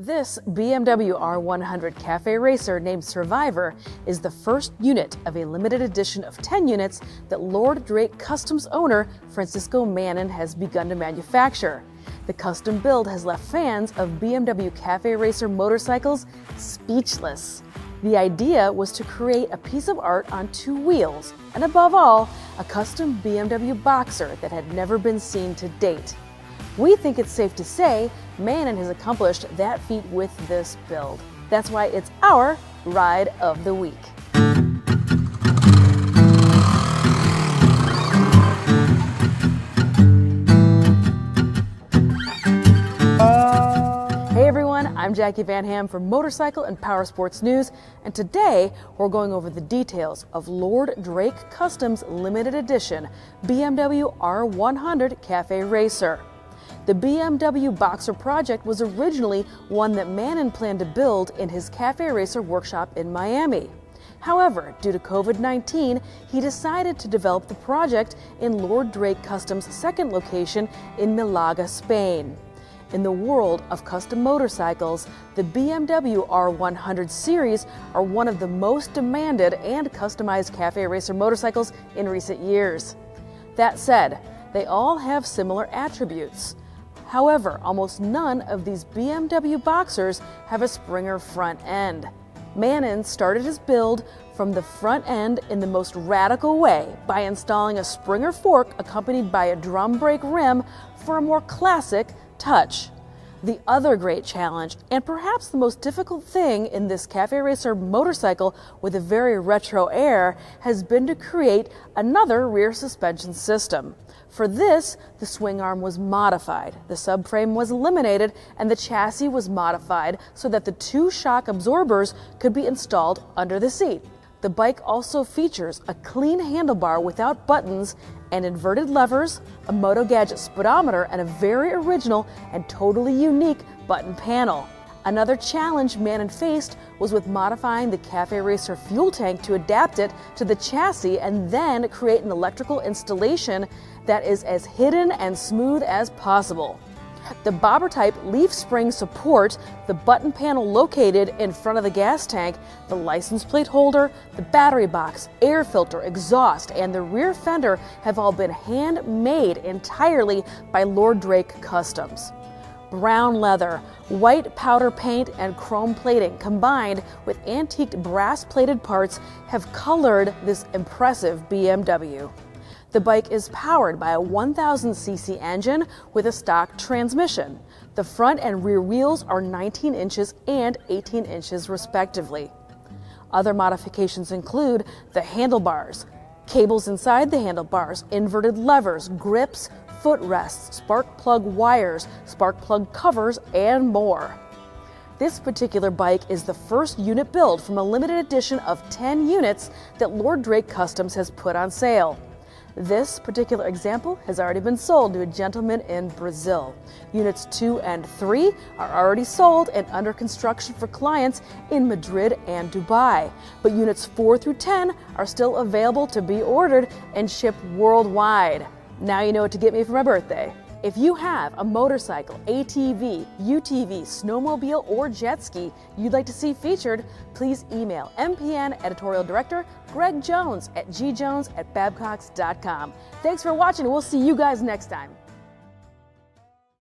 This BMW R100 cafe racer named Survivor is the first unit of a limited edition of 10 units that Lord Drake Customs owner Francisco Manen has begun to manufacture. The custom build has left fans of BMW cafe racer motorcycles speechless. The idea was to create a piece of art on two wheels and, above all, a custom BMW Boxer that had never been seen to date. We think it's safe to say Manen has accomplished that feat with this build. That's why it's our Ride of the Week. Hey everyone, I'm Jacqui Van Ham from Motorcycle and Power Sports News, and today we're going over the details of Lord Drake Customs Limited Edition BMW R100 Cafe Racer. The BMW Boxer project was originally one that Manen planned to build in his Cafe Racer workshop in Miami. However, due to COVID-19, he decided to develop the project in Lord Drake Customs' second location in Malaga, Spain. In the world of custom motorcycles, the BMW R100 series are one of the most demanded and customized Cafe Racer motorcycles in recent years. That said, they all have similar attributes. However, almost none of these BMW Boxers have a Springer front end. Manen started his build from the front end in the most radical way by installing a Springer fork accompanied by a drum brake rim for a more classic touch. The other great challenge, and perhaps the most difficult thing in this Cafe Racer motorcycle with a very retro air, has been to create another rear suspension system. For this, the swing arm was modified, the subframe was eliminated, and the chassis was modified so that the two shock absorbers could be installed under the seat. The bike also features a clean handlebar without buttons and inverted levers, a MotoGadget speedometer, and a very original and totally unique button panel. Another challenge Manen faced was with modifying the Cafe Racer fuel tank to adapt it to the chassis and then create an electrical installation that is as hidden and smooth as possible. The bobber type leaf spring support, the button panel located in front of the gas tank, the license plate holder, the battery box, air filter, exhaust, and the rear fender have all been handmade entirely by Lord Drake Customs. Brown leather, white powder paint, and chrome plating combined with antiqued brass-plated parts have colored this impressive BMW. The bike is powered by a 1000cc engine with a stock transmission. The front and rear wheels are 19 inches and 18 inches respectively. Other modifications include the handlebars, cables inside the handlebars, inverted levers, grips, footrests, spark plug wires, spark plug covers, and more. This particular bike is the first unit build from a limited edition of 10 units that Lord Drake Customs has put on sale. This particular example has already been sold to a gentleman in Brazil. Units 2 and 3 are already sold and under construction for clients in Madrid and Dubai. But units 4 through 10 are still available to be ordered and shipped worldwide. Now you know what to get me for my birthday. If you have a motorcycle, ATV, UTV, snowmobile, or jet ski you'd like to see featured, please email MPN Editorial Director Greg Jones at gjones@babcox.com. Thanks for watching, and we'll see you guys next time.